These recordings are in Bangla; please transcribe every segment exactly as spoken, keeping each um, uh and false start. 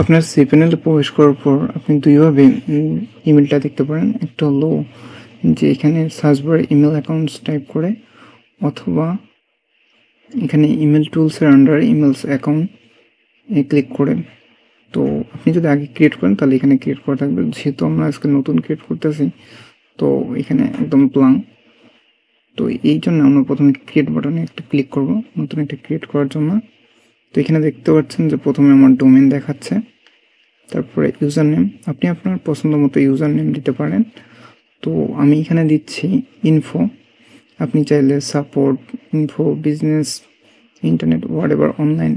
আপনার cPanel প্রবেশ করার পর আপনি দুইভাবে ইমেলটা দেখতে পারেন একটা হলো যে এখানে সার্চ বারে ইমেল অ্যাকাউন্টস টাইপ করে অথবা এখানে ইমেল টুলস এর আন্ডারে ইমেলস অ্যাকাউন্ট এ ক্লিক করে তো আপনি যদি আগে ক্রিয়েট করেন তাহলে এখানে ক্রিয়েট করা থাকবে যেহেতু আমরা আজকে নতুন ক্রিয়েট করতেছি তো এখানে একদম প্লাং তো এই জন্য আমরা প্রথমে ক্রিয়েট বাটনে একটা ক্লিক করব নতুন একটা ক্রিয়েট করার জন্য তো এখানে দেখতে পাচ্ছেন যে প্রথমে আমার ডোমেইন দেখাচ্ছে তারপরে ইউজার নেম আপনি আপনার পছন্দমতো ইউজার নেম দিতে পারেন তো আমি এখানে দিচ্ছি ইনফো আপনি চাইলে support info business internet whatever online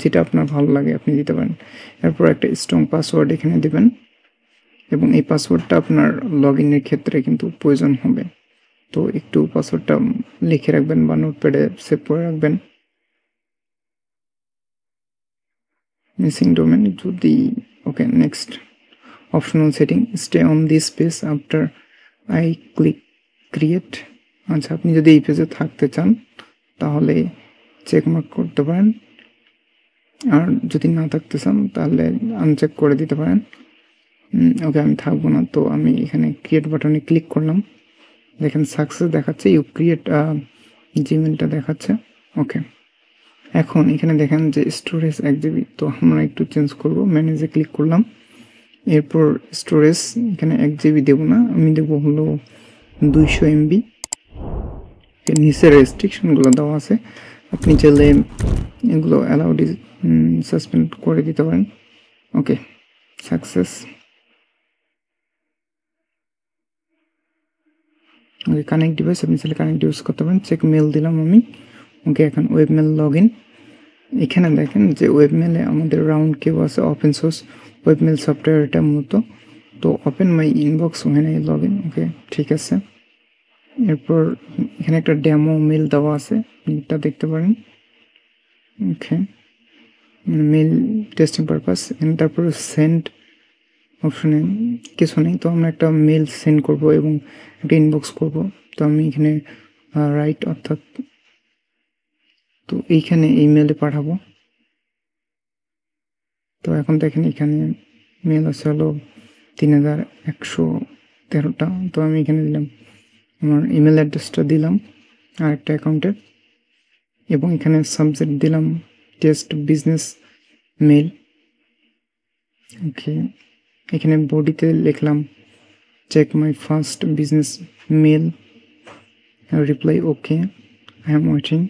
যেটা আপনার ভালো লাগে আপনি দিতে পারেন এরপর একটা স্ট্রং পাসওয়ার্ড এখানে দিবেন এবং এই পাসওয়ার্ডটা আপনার লগইনের ক্ষেত্রে কিন্তু প্রয়োজন হবে তো একটু পাসওয়ার্ডটা লিখে রাখবেন বা নোটপ্যাডে সেভ করে রাখবেন মিসিং ডোমেইন যদি okay next optional setting stay on this page after I click create আচ্ছা আপনি যদি এই পেজে থাকতে চান তাহলে চেকমার্ক করতে পারেন আর যদি না থাকতে চান তাহলে আনচেক করে দিতে পারেন ওকে আমি থাকবো না তো আমি এখানে ক্রিয়েট বাটনে ক্লিক করলাম দেখেন সাকসেস দেখাচ্ছে ইউ ক্রিয়েট জিমেলটা দেখাচ্ছে ওকে এখন এখানে দেখেন যে স্টোরেজ এক জিবি তো আমরা একটু চেঞ্জ করব ম্যানেজে ক্লিক করলাম এরপর স্টোরেজ এখানে এক জিবি দেবো না আমি দেবো হলো দুইশো এমবি নিচে রেস্ট্রিকশনগুলো দেওয়া আছে আপনি চাইলে এগুলো অ্যালাউড সাসপেন্ড করে দিতে পারেন okay success okay connect device আপনি চাইলে কানেক্ট ডিভাইস করতে পারেন চেক মেল দিলাম আমি ওকে এখন ওয়েবমেল লগ ইন এখানে দেখেন যে ওয়েবমেলে আমাদের রাউন্ড কেউ আছে ওপেন সোর্স ওয়েবমেল সফটওয়্যারটা মূলত তো ওপেন মাই ইনবক্স ওখানে লগ ইন ওকে ঠিক আছে এরপর এখানে একটা ডেমো মেল দেওয়া আছে এটা দেখতে পারেন ওকে মেল টেস্টিং পারপাস এখানে তারপর সেন্ড অপশনে কিছু নেই তো আমরা একটা মেল সেন্ড করব এবং একটা ইনবক্স করব তো আমি এখানে রাইট অর্থাৎ তো এইখানে এই মেলে পাঠাবো তো এখন দেখেন এখানে মেল আছে হলো তিন হাজার একশো তেরোটা তো আমি এখানে দিলাম আমার ইমেল অ্যাড্রেসটা দিলাম আর একটা অ্যাকাউন্টের এবং এখানে সাবজেক্ট দিলাম টেস্ট বিজনেস মেল ওকে এখানে বডিতে লিখলাম check my first business mail reply okay I am waiting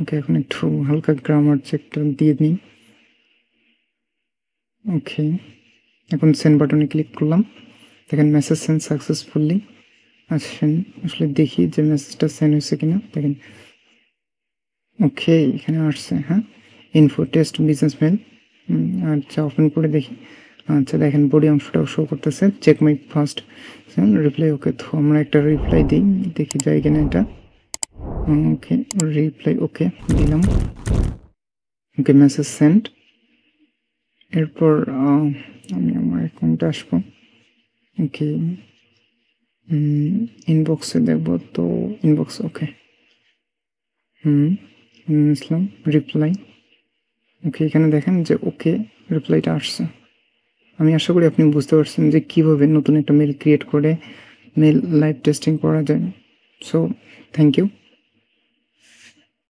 okay এখন একটু হালকা গ্রামার চেকটা দিয়ে দিই ওকে এখন সেন্ড বাটনে ক্লিক করলাম দেখেন মেসেজ সেন্ড সাকসেসফুলি আসছেন আসলে দেখি যে মেসেজটা সেন্ড হয়েছে কিনা দেখেন ওকে এখানে আসছে হ্যাঁ ইনফো টেস্ট বিজনেস মেল আচ্ছা ওপেন করে দেখি আচ্ছা দেখেন বডি অংশটাও শো করতেছে check my first reply okay তো আমরা একটা রিপ্লাই দিই দেখি যায় কিনা এটা ওকে রিপ্লাই ওকে দিলাম ওকে মেসেজ সেন্ড এরপর আমি আমার অ্যাকাউন্টে আসবো ওকে ইনবক্সে দেখবো তো ইনবক্স ওকে হুম ইসলাম রিপ্লাই ওকে এখানে দেখেন যে ওকে রিপ্লাইটা আসছে আমি আশা করি আপনি বুঝতে পারছেন যে কীভাবে নতুন একটা মেল ক্রিয়েট করে মেল লাইভ টেস্টিং করা যায় সো থ্যাংক ইউ।